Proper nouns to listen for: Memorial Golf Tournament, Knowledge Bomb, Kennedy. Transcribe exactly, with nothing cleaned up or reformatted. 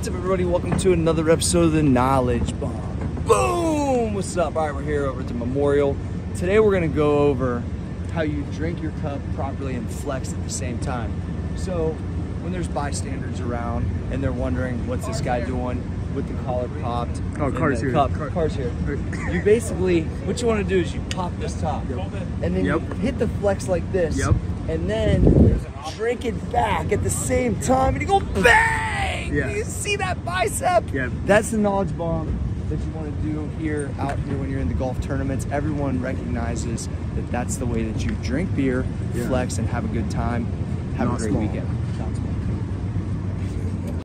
What's up, everybody? Welcome to another episode of the Knowledge Bomb. Boom! What's up? All right, we're here over at the Memorial. Today we're going to go over how you drink your cup properly and flex at the same time. So when there's bystanders around and they're wondering what's this guy doing with the collar popped. Oh, car's here. Cup. Car. Car's here. You basically, what you want to do is you pop this top. Yep. And then yep. you hit the flex like this. Yep. And then drink it back at the same time and you go bang! Yeah. You see that bicep? Yep. That's the knowledge bomb that you want to do here, out here when you're in the golf tournaments. Everyone recognizes that that's the way that you drink beer, yeah. flex, and have a good time. Have Not a great small. weekend.